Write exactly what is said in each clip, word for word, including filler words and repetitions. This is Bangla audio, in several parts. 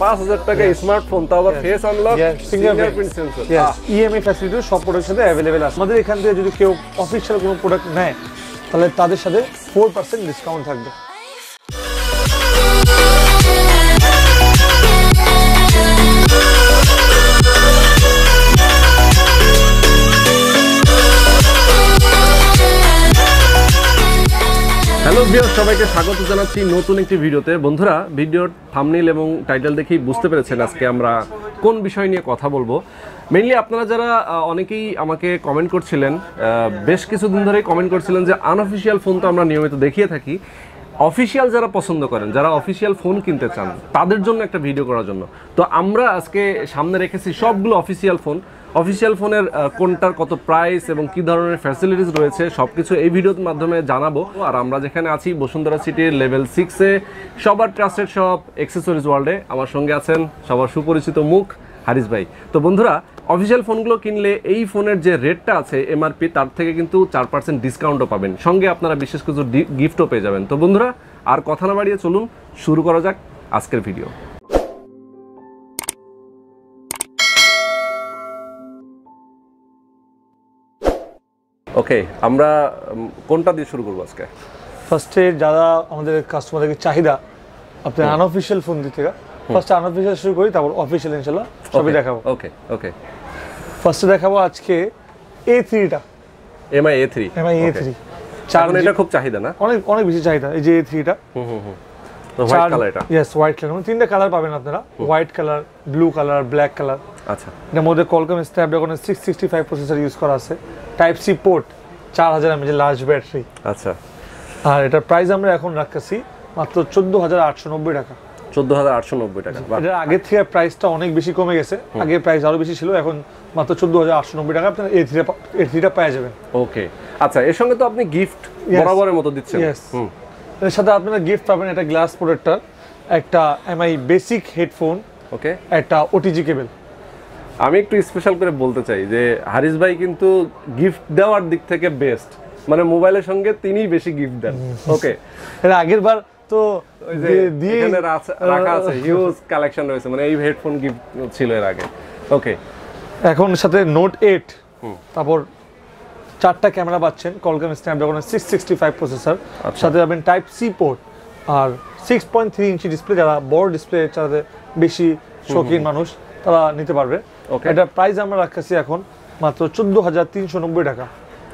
five thousand taka smartphone tower face unlock fingerprint sensor yes E M I facility সব প্রোডাক্টের সাথে अवेलेबल আছে আমাদের এখান থেকে যদি কেউ অফিশিয়াল কোনো প্রোডাক্ট নেয় তাহলে তাদের সাথে four percent ডিসকাউন্ট থাকবে Hello viewers, সবাইকে স্বাগত জানাচ্ছি নতুন একটি ভিডিওতে বন্ধুরা ভিডিওর থাম্বনেইল এবং টাইটেল দেখেই বুঝতে পেরেছেন আজকে আমরা কোন বিষয় নিয়ে কথা বলবো মেইনলি আপনারা যারা অনেকেই আমাকে কমেন্ট করছিলেন বেশ কিছুদিন ধরে কমেন্ট করছিলেন যে আনঅফিশিয়াল ফোন তো আমরা নিয়মিত দেখিয়ে থাকি অফিশিয়াল যারা পছন্দ করেন যারা অফিশিয়াল ফোন কিনতে চান তাদের জন্য একটা ভিডিও করার জন্য তো আমরা আজকে সামনে রেখেছি সবগুলো অফিশিয়াল ফোন অফিশিয়াল ফোনের কোনটার কত প্রাইস এবং কি ধরনের ফ্যাসিলিটিস রয়েছে সবকিছু এই ভিডিওর মাধ্যমে জানাবো আর আমরা যেখানে আছি বসুন্ধরা সিটির লেভেল six এ সবার ট্রাস্টেড শপ অ্যাকসেসরিজ ওয়ার্ল্ডে আমার সঙ্গে আছেন সবার সুপরিচিত মুখ হারিস ভাই তো বন্ধুরা অফিশিয়াল ফোনগুলো কিনলে এই ফোনের যে রেটটা আছে এমআরপি তার থেকে কিন্তু four percent ডিসকাউন্টও পাবেন সঙ্গে আপনারা বিশেষ কিছু গিফটও পেয়ে যাবেন তো বন্ধুরা আর কথা না বাড়িয়ে চলুন শুরু করা যাক আজকের ভিডিও ওকে আমরা কোনটা দিয়ে শুরু করব আজকে ফারস্টে যারা আমাদের কাস্টমারকে চাহিদা আপনি আনঅফিশিয়াল ফোন দিতে গা ফারস্ট আনঅফিশিয়াল শুরু করি তারপর অফিশিয়াল ইনশাআল্লাহ সবই দেখাবো ওকে ওকে ফারস্টে দেখাবো আজকে A three টা MI A three MI A three চারণ এটা খুব চাহিদা না অনেক অনেক বেশি চাহিদা এই যে A three টা হুম হুম হুম তো হোয়াইট কালার এটা यस হোয়াইট কালার মানে তিনটা কালার পাবেন আপনারা white colour blue colour black colour আচ্ছা এর মধ্যে Qualcomm Snapdragon six sixty-five processor use করা আছে type C port four thousand mAh এর লার্জ ব্যাটারি আচ্ছা আর এটা প্রাইস আমরা এখন রাখছি মাত্র চোদ্দ হাজার আটশো নব্বই টাকা চোদ্দ হাজার আটশো নব্বই টাকা এর আগে থেকে প্রাইসটা অনেক বেশি কমে গেছে আগে প্রাইস আরো বেশি ছিল এখন মাত্র চোদ্দ হাজার আটশো নব্বই টাকা আপনারা A three A three টা পেয়ে যাবেন ওকে আচ্ছা এর সঙ্গে তো আপনি গিফট বরাবরের মতো দিচ্ছেন হুম এর সাথে আপনারা গিফট পাবেন একটা গ্লাস প্রোটেক্টর একটা এমআই বেসিক হেডফোন ওকে একটা O T G কেবল আমি একটু স্পেশাল করে বলতে চাই যে হারিস ভাই কিন্তু গিফট দেওয়ার দিক থেকে বেস্ট মানে মোবাইলের সঙ্গে তিনিই বেশি গিফট দেন ওকে এর আগের বার তো ওই যে এখানে রাখা আছে হিউজ কালেকশন রয়েছে মানে এই হেডফোন গিফট ছিল এর আগে ওকে এখন সাথে নোট eight তারপর চারটা ক্যামেরা পাচ্ছেন Qualcomm Snapdragon six sixty-five processor সাথে পাবেন টাইপ সি পোর্ট আর six point three inch display যারা বড় ডিসপ্লে চাইতে বেশি শৌখিন মানুষ তারা নিতে পারবে ওকে এটা প্রাইস আমরা রাখছি এখন মাত্র চোদ্দ হাজার তিনশো নব্বই টাকা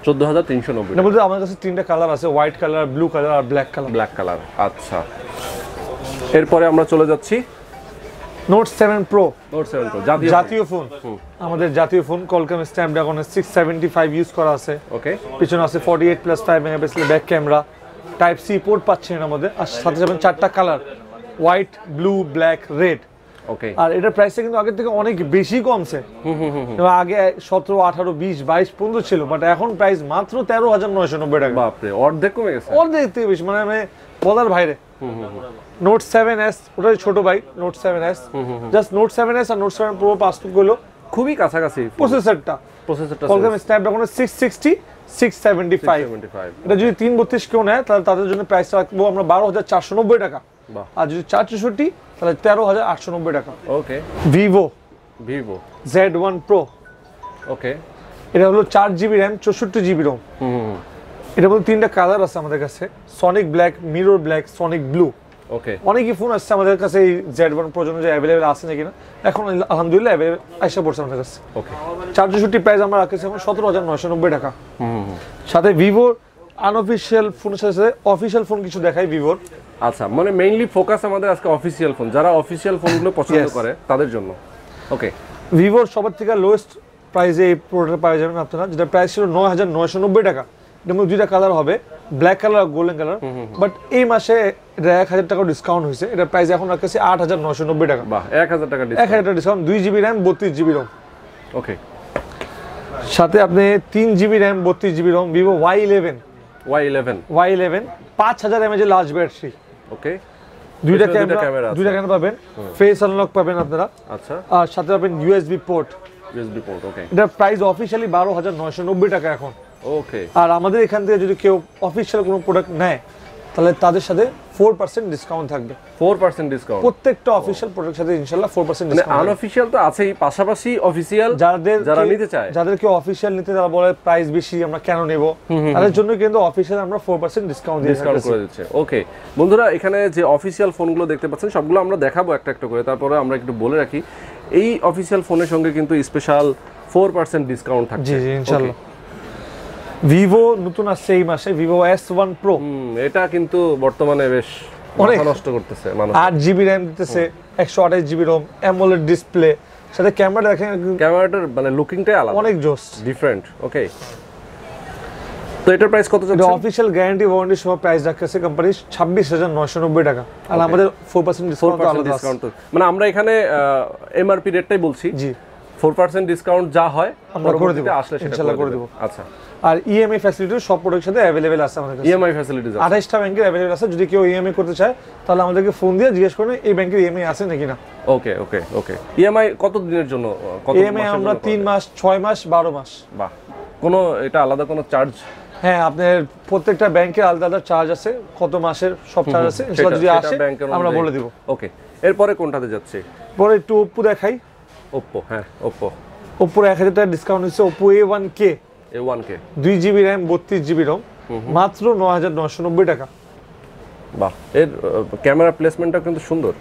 চোদ্দ হাজার তিনশো নব্বই এটা বলতে আমাদের কাছে তিনটা কালার আছে হোয়াইট কালার ব্লু কালার আর ব্ল্যাক কালার ব্ল্যাক কালার আচ্ছা এরপরে আমরা চলে যাচ্ছি note seven pro note seven pro জাতীয় ফোন আমাদের জাতীয় phone Qualcomm Snapdragon six seventy-five use করা আছে ওকে পিছনে আছে forty-eight plus five megapixel back camera type C port পাচ্ছেন আমাদের আর সাথে সাথে চারটা colour white blue black red okay আর এটা প্রাইসে কিন্তু আগে থেকে অনেক বেশি কমছে হুম হুম হুম আগে seventeen eighteen twenty twenty-two fifteen ছিল বাট এখন প্রাইস মাত্র তেরো হাজার নয়শো নব্বই টাকা বাপ রে অর্ধেক কমে গেছে অর্ধেক থেকে বেশি মানে আমি বলার বাইরে হুম হুম নোট seven S ওটা ছোট ভাই note seven S just note seven S আর নোট seven প্রো পাসপোর্ট গুলো খুবই কাছাকাছি প্রসেসরটা প্রসেসরটা Qualcomm Snapdragon six sixty six seventy-five এটা যদি তিন বত্রিশ কেউ নেয় তাহলে তাদের জন্য প্রাইস রাখবো আমরা বারো হাজার চারশো নব্বই টাকা আর যদি চার চৌষট্টি তাহলে তেরো হাজার আটশো নব্বই টাকা ওকে Vivo Vivo Z one Pro ওকে এটা হলো চার জিবি RAM চৌষট্টি জিবি ROM হুম এটা বল তিনটা কালার আছে আমাদের কাছে sonic black mirror black sonic blue okay অনেকই ফোন আছে আমাদের কাছে এই Z one Pro জন্য যে अवेलेबल আছে নাকি না এখন আলহামদুলিল্লাহ अवेलेबल আইসা পড়ছে আমাদের কাছে ওকে চার চৌষট্টি প্রাইস আমরা রাখছি এখন সতেরো হাজার নয়শো নব্বই টাকা হুম সাথে Vivo আনঅফিশিয়াল ফোন সাথে অফিশিয়াল ফোন কিছু দেখাই Vivo আচ্ছা মানে মেইনলি ফোকাস আমাদের আজকে অফিশিয়াল ফোন যারা অফিশিয়াল ফোনগুলো পছন্দ করে তাদের জন্য ওকে Vivo সবার থেকে লোয়েস্ট প্রাইসে এই প্রোডাক্ট পাওয়া যাবেন আপনারা যেটা প্রাইস ছিল নয় হাজার নয়শো নব্বই টাকা এর মধ্যে দুইটা কালার হবে ব্ল্যাক কালার আর গোল্ডেন কালার বাট এই মাসে এক হাজার টাকা ডিসকাউন্ট হইছে এটা প্রাইস এখন রাখছি আট হাজার নয়শো নব্বই টাকা বাহ এক হাজার টাকা ডিসকাউন্ট এক হাজার ডিসকাউন্ট দুই জিবি RAM বত্রিশ জিবি ROM ওকে সাথে আপনি তিন জিবি RAM বত্রিশ GB ROM Vivo Y eleven Y eleven Y eleven পাঁচ হাজার mAh এর লার্জ ব্যাটারি ওকে দুইটা ক্যামেরা দুইটা ক্যামেরা পাবেন ফেস আনলক পাবেন আপনারা আচ্ছা আর সাথে পাবেন U S B port U S B port okay এটা প্রাইস অফিশিয়ালি বারো হাজার নয়শো নব্বই টাকা এখন ওকে আর আমাদের এখান থেকে যদি কেউ অফিশিয়াল কোনো প্রোডাক্ট নেয় তাহলে তাদের সাথে four percent ডিসকাউন্ট থাকবে, four percent ডিসকাউন্ট প্রত্যেকটা অফিশিয়াল প্রোডাক্টের সাথে ইনশাআল্লাহ four percent ডিসকাউন্ট। মানে আনঅফিশিয়াল তো আছেই, পাশাপাশি অফিশিয়াল যাদের যারা নিতে চায়, যাদেরকে অফিশিয়াল নিতে যারা বলে প্রাইস বেশি আমরা কেন নেব, তাদের জন্য কিন্তু অফিশিয়াল আমরা four percent ডিসকাউন্ট ডিসকাউন্ট করে দিচ্ছে। ওকে বন্ধুরা, এখানে যে অফিশিয়াল ফোনগুলো দেখতে পাচ্ছেন সবগুলো আমরা দেখাবো একটা একটা করে। তারপরে আমরা একটু বলে রাখি এই অফিশিয়াল ফোনের সঙ্গে কিন্তু স্পেশাল four percent ডিসকাউন্ট থাকছে ইনশাআল্লাহ। ভিভো নতুন আসছে এই মাসে, ভিভো S one Pro, এটা কিন্তু বর্তমানে বেশ মাথা নষ্ট করতেছে মানুষ। eight GB RAM দিতেছে, one twenty-eight GB ROM, AMOLED display, সাথে ক্যামেরা দেখেন, ক্যামেরাটার মানে লুকিংটাই আলাদা, অনেক জোস, ডিফারেন্ট। ওকে তো এটার প্রাইস কত যাচ্ছে? অফিশিয়াল গ্যারান্টি ওয়ারেন্টি সহ প্রাইস রাখছে কোম্পানি ছাব্বিশ হাজার নয়শো নব্বই টাকা, আর আমাদের four percent ডিসকাউন্ট। মানে আমরা এখানে এমআরপি রেটটাই বলছি, জি four percent ডিসকাউন্ট যা হয় আমরা করে দেব আসলে ইনশাআল্লাহ করে দেব। আচ্ছা, আর ইএমআই ফ্যাসিলিটি সব প্রোডাক্টের সাথে अवेलेबल আছে আমাদের কাছে, ইএমআই ফ্যাসিলিটি আছে twenty-eight টা ব্যাংকের अवेलेबल আছে। যদি কেউ ইএমআই করতে চায় তাহলে আমাদেরকে ফোন দিয়ে জিজ্ঞেস করুন এই ব্যাংকের ইএমআই আছে নাকি না। ওকে ওকে ওকে ইএমআই কত দিনের জন্য? কত ইএমআই? আমরা তিন মাস, ছয় মাস, বারো মাস। বাহ, কোনো এটা আলাদা কোনো চার্জ? হ্যাঁ, আপনাদের প্রত্যেকটা ব্যাংকে আলাদা আলাদা চার্জ আছে, কত মাসের সব চার্জ আছে ইনশাআল্লাহ। যদি আসে আমরা বলে দেব। ওকে, এরপরে কোনটাতে যাচ্ছে? পরে একটু Oppo দেখাই। Oppo, হ্যাঁ Oppo, Oppo one thousand টাকা ডিসকাউন্ট হচ্ছে। Oppo A one K, A one K two GB RAM thirty-two GB ROM মাত্র nine thousand nine hundred ninety টাকা। বাহ, এর ক্যামেরা প্লেসমেন্টটা কিন্তু সুন্দর।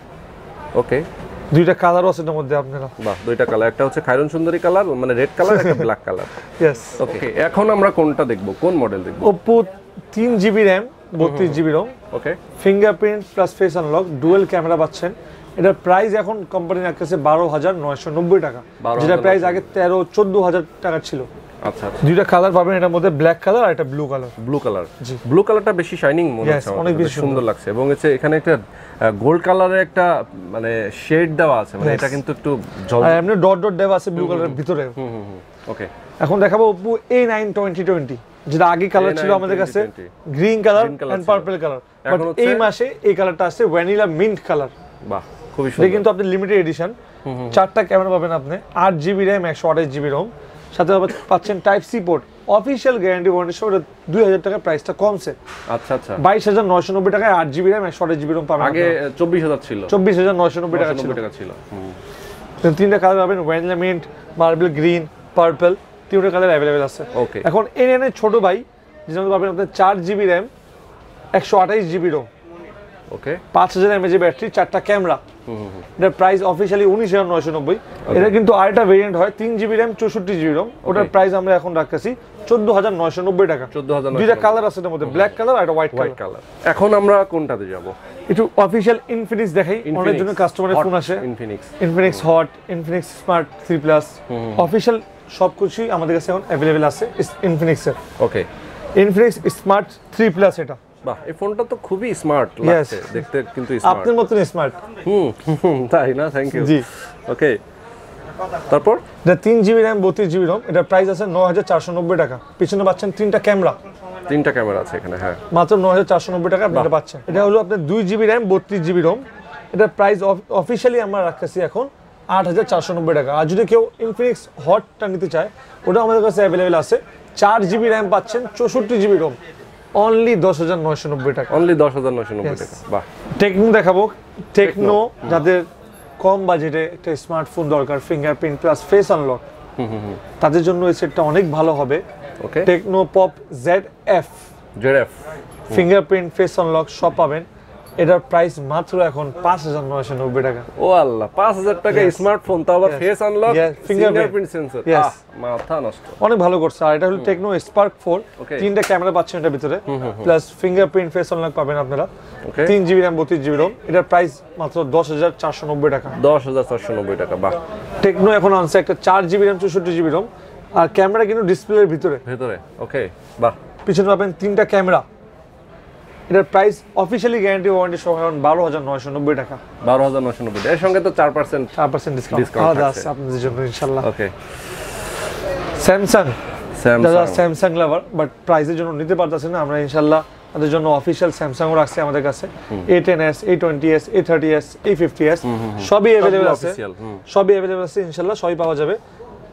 ওকে, দুইটা কালার আছে এর মধ্যে আপনারা। বাহ, দুইটা কালার, একটা হচ্ছে খায়রুন সুন্দরী কালার মানে রেড কালার, একটা ব্ল্যাক কালার। यस ওকে, এখন আমরা কোনটা দেখব, কোন মডেল দেখব? Oppo three GB RAM thirty-two GB ROM, okay fingerprint plus face unlock dual camera পাচ্ছেন। এটার প্রাইস এখন কোম্পানির কাছে বারো হাজার নয়শো নব্বই টাকা, যেটা প্রাইস আগে তেরো চোদ্দ হাজার টাকা ছিল। আচ্ছা, দুইটা কালার পাবেন এটার মধ্যে, ব্ল্যাক কালার আর একটা ব্লু কালার। ব্লু কালার, জি ব্লু কালারটা বেশি শাইনিং মনে হচ্ছে, অনেক বেশি সুন্দর লাগছে। এবং এতে এখানে একটা গোল্ড কালারের একটা মানে শেড দেওয়া আছে, মানে এটা কিন্তু একটু জ্বলছে, এমনি ডট ডট দেওয়া আছে ব্লু কালারের ভিতরে। হুম হুম ওকে, এখন দেখাবো Oppo A nine twenty twenty, যেটা আগে কালার ছিল আমাদের কাছে green colour and purple colour, but এই মাসে এই কালারটা আসছে ভ্যানিলা মিন্ট কালার। বাহ, খুবই সুন্দর, এটা কিন্তু আপনি লিমিটেড এডিশন। চারটা ক্যামেরা পাবেন আপনি, eight GB RAM one twenty-eight GB ROM, সাথে পাচ্ছেন type C port. Official guarantee warranty সহ দুই হাজার টাকা প্রাইসটা কমছে। আচ্ছা আচ্ছা, বাইশ হাজার নয়শো নব্বই টাকায় eight GB RAM one twenty-eight GB ROM পাবেন। আগে চব্বিশ হাজার ছিল, চব্বিশ হাজার নয়শো নব্বই টাকা ছিল টাকা ছিল হুম। তিনটা কালার পাবেন, vanilla mint, marble green, purple, তিনটা কালার अवेलेबल আছে। ওকে, এখন এনএন এর ছোট ভাই যেমন পাবেন আপনি four GB RAM one twenty-eight GB ROM, okay পাঁচ হাজার এমএএইচ ব্যাটারি, চারটা ক্যামেরা। হুম হুম এটার প্রাইস অফিশিয়ালি উনিশ হাজার নয়শো নব্বই। এটা কিন্তু আরেকটা ভেরিয়েন্ট হয় তিন GB RAM চৌষট্টি GB ROM, ওটার প্রাইস আমরা এখন রাখছি চোদ্দ হাজার নয়শো নব্বই টাকা। চোদ্দ হাজার নয়শো নব্বই দুইটা কালার আছে এর মধ্যে, ব্ল্যাক কালার আর হোয়াইট কালার। এখন আমরা কোনটাতে যাব? একটু অফিশিয়াল Infinix দেখাই, অনেক জনের কাস্টমারের ফোন আসে Infinix, Infinix Hot, Infinix Smart three plus, official সবকিছুই আমাদের কাছে এখন अवेलेबल আছে Infinix এর। ওকে, Infinix Smart three plus, এটা বাহ, এই ফোনটা তো খুবই স্মার্ট লাগছে দেখতে, কিন্তু স্মার্ট আপনার মত না, স্মার্ট হুম তাই না? থ্যাংক ইউ জি। ওকে, তারপর এটা তিন GB RAM বত্রিশ GB ROM, এটা প্রাইস আছে নয় হাজার চারশো নব্বই টাকা। পিছনে পাচ্ছেন তিনটা ক্যামেরা, তিনটা ক্যামেরা আছে এখানে, হ্যাঁ মাত্র নয় হাজার চারশো নব্বই টাকা আপনি এটা পাচ্ছেন। এটা হলো আপনার দুই GB RAM বত্রিশ GB ROM, এটা প্রাইস অফিশিয়ালি আমরা রাখছি এখন আট হাজার চারশো নব্বই টাকা। আর যদি কেউ Infinix Hotটা নিতে চায় ওটা আমাদের কাছে अवेलेबल আছে, চার GB RAM পাচ্ছেন, চৌষট্টি GB ROM, only দশ হাজার নয়শো নব্বই টাকা, only দশ হাজার নয়শো নব্বই টাকা। বাহ, Tecno দেখাবো। Tecno যাদের কম বাজেটে একটা স্মার্টফোন দরকার ফিঙ্গারপ্রিন্ট প্লাস ফেস আনলক তাদের জন্য এই সেটটা অনেক ভালো হবে। Okay, Tecno Pop Z F, Z F fingerprint face unlock সব পাবেন। এটার প্রাইস মাত্র এখন পাঁচ হাজার নয়শো নব্বই টাকা। ও আল্লাহ, পাঁচ হাজার টাকা স্মার্টফোন, তাও আবার ফেস আনলক, ফিঙ্গারপ্রিন্ট সেন্সর, মাথা নষ্ট, অনেক ভালো করছে। আর এটা হলো Tecno Spark four, তিনটা ক্যামেরা পাচ্ছেন এটার ভিতরে, প্লাস ফিঙ্গারপ্রিন্ট ফেস আনলক পাবেন আপনারা। তিন GB RAM বত্রিশ GB ROM, এটার প্রাইস মাত্র দশ হাজার চারশো নব্বই টাকা, দশ হাজার চারশো নব্বই টাকা। বাহ, Tecno এখন আনছে একটা চার GB RAM চৌষট্টি GB ROM, আর ক্যামেরা কিন্তু ডিসপ্লের ভিতরে ভিতরে। ওকে, বাহ, পিছনে পাবেন তিনটা ক্যামেরা। এটার প্রাইস অফিশিয়ালি গ্যারান্টি ওয়ারেন্টি সহ এখন বারো হাজার নয়শো নব্বই টাকা, বারো হাজার নয়শো নব্বই। এর সঙ্গে তো চার পার্সেন্ট চার পার্সেন্ট ডিসকাউন্ট আছে আপনাদের জন্য ইনশাআল্লাহ। ওকে, Samsung, যারা Samsung লাভার বাট প্রাইসের জন্য নিতে পারতাছেন না, আমরা ইনশাআল্লাহ তাদের জন্য অফিশিয়াল Samsung ও রাখছি আমাদের কাছে। A ten S, A twenty S, A thirty S, A fifty S সবই अवेलेबल আছে, সবই अवेलेबल আছে ইনশাআল্লাহ, সবই পাওয়া যাবে।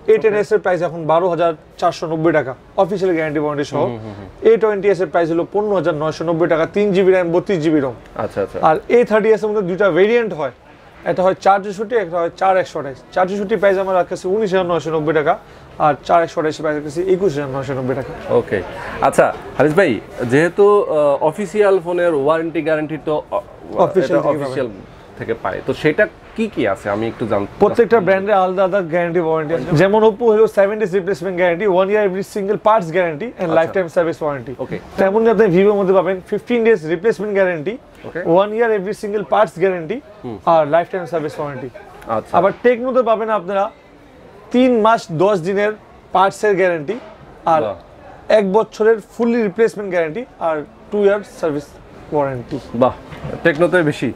A ten S এর প্রাইস এখন বারো হাজার চারশো নব্বই টাকা অফিশিয়াল গ্যারান্টি ওয়ারেন্টি সহ। A twenty S এর প্রাইস হলো পনেরো হাজার নয়শো নব্বই টাকা, তিন জিবি RAM বত্রিশ জিবি ROM। আচ্ছা আচ্ছা। আর A thirty S এর মধ্যে দুটো ভেরিয়েন্ট হয়, এটা হয় চারশো ষাট, একটা হয় চার একশো আঠাশ। চারশো ষাট প্রাইস আমার কাছে উনিশ হাজার নয়শো নব্বই টাকা, আর চার একশো আঠাশ প্রাইস কাছে একুশ হাজার নয়শো নব্বই টাকা। ওকে, আচ্ছা হারিস ভাই, যেহেতু অফিশিয়াল ফোনের ওয়ারেন্টি গ্যারান্টি তো অফিশিয়াল অফিশিয়াল থেকে পায়, তো সেটা কি কি আছে আমি একটু জানি। প্রত্যেকটা ব্র্যান্ডে আলাদা আলাদা গ্যারান্টি ওয়ারেন্টি আছে, যেমন Oppo হলো seven days replacement guarantee, one year every single parts guarantee and life time service warranty. Okay, তেমনই আপনি Vivo মধ্যে পাবেন fifteen days replacement guarantee, one year every single parts guarantee আর লাইফ টাইম সার্ভিস ওয়ারেন্টি। আচ্ছা, আবার Tecno তে পাবেন আপনারা তিন মাস দশ দিনের পার্টস এর গ্যারান্টি আর এক বছরের ফুললি রিপ্লেসমেন্ট গ্যারান্টি আর টু ইয়ার সার্ভিস ওয়ারেন্টি। বাহ, Tecno তে বেশি।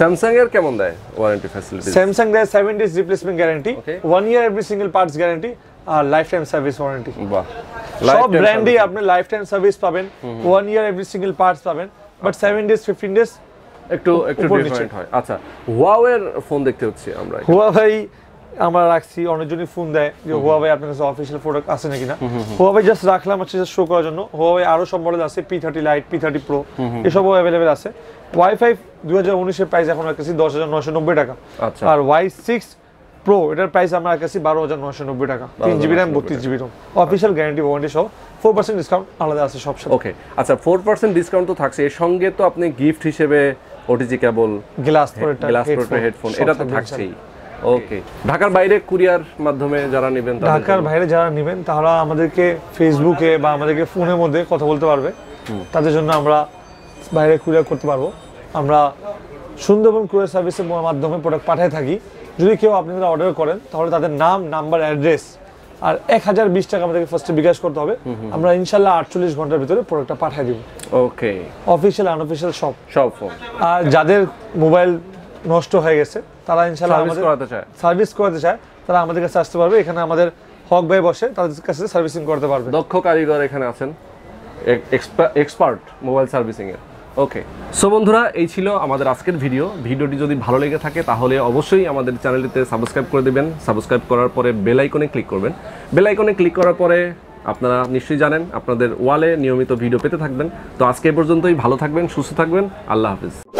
Samsung এর কেমন দেয় ওয়ারেন্টি ফ্যাসিলিটি? Samsung দেয় seven days replacement guarantee, one year every single parts guarantee আর লাইফ টাইম সার্ভিস ওয়ারেন্টি। বাহ, সব ব্র্যান্ডে আপনি লাইফ টাইম সার্ভিস পাবেন, one year every single parts পাবেন, but seven days fifteen days একটু একটু ডিফারেন্ট হয়। আচ্ছা, Huawei এর ফোন দেখতে হচ্ছে আমরা, Huawei আমরা রাখছি, অনেকজনই ফোন দেয় যে Huawei আপনার কাছে অফিশিয়াল প্রোডাক্ট আছে নাকি না, Huawei জাস্ট রাখলাম হচ্ছে শো করার জন্য। Huawei আরো সব মডেল আছে, P thirty lite, P thirty pro এসবও অ্যাভেলেবেল আছে। Y five দুই হাজার উনিশ এর প্রাইস এখন আমার কাছে দশ হাজার নয়শো নব্বই টাকা, আর Y six Pro এটার প্রাইস আমার কাছে বারো হাজার নয়শো নব্বই টাকা, তিন জিবি RAM বত্রিশ GB ROM, official guarantee warranty সহ। ফোর পার্সেন্ট ডিসকাউন্ট আলাদা আছে সব সাথে। ওকে, আচ্ছা ফোর পার্সেন্ট ডিসকাউন্ট তো থাকছে, এর সঙ্গে তো আপনি গিফট হিসেবে O T G cable, glass protector, glass protector headphone এটা তো থাকছেই। ওকে, ঢাকার বাইরে কুরিয়ার মাধ্যমে যারা নেবেন, ঢাকার বাইরে যারা নেবেন তারা আমাদেরকে ফেসবুকে বা আমাদেরকে ফোনের মধ্যে কথা বলতে পারবে, তাদের জন্য আমরা বাইরে কুরিয়ার করতে পারবো। আমরা সুন্দরবন কুরিয়ার সার্ভিসের মাধ্যমে প্রোডাক্ট পাঠিয়ে থাকি। যদি কেউ আপনারা অর্ডার করেন তাহলে তাদের নাম, নাম্বার, অ্যাড্রেস আর এক হাজার বিশ টাকা আমাদেরকে ফার্স্টে বিকাশ করতে হবে, আমরা ইনশাল্লাহ আটচল্লিশ ঘন্টার ভিতরে প্রোডাক্টটা পাঠিয়ে দেবো। ওকে, অফিসিয়াল আনঅফিসিয়াল সব সব ফোন। আর যাদের মোবাইল নষ্ট হয়ে গেছে তারা ইনশাল্লাহ আমাদের সার্ভিস করাতে চায়, তারা আমাদের কাছে আসতে পারবে। এখানে আমাদের হক ভাই বসে, তাদের কাছে সার্ভিসিং করতে পারবে, দক্ষ কারিগর এখানে আছেন, এক্সপার্ট মোবাইল সার্ভিসিংয়ের। ওকে, সো বন্ধুরা এই ছিল আমাদের আজকের ভিডিও। ভিডিওটি যদি ভালো লেগে থাকে তাহলে অবশ্যই আমাদের চ্যানেলটিতে সাবস্ক্রাইব করে দেবেন, সাবস্ক্রাইব করার পরে বেল আইকনে ক্লিক করবেন, বেল আইকনে ক্লিক করার পরে আপনারা নিশ্চয়ই জানেন আপনাদের ওয়ালে নিয়মিত ভিডিও পেতে থাকবেন। তো আজকে এ পর্যন্তই, ভালো থাকবেন, সুস্থ থাকবেন, আল্লাহ হাফিজ।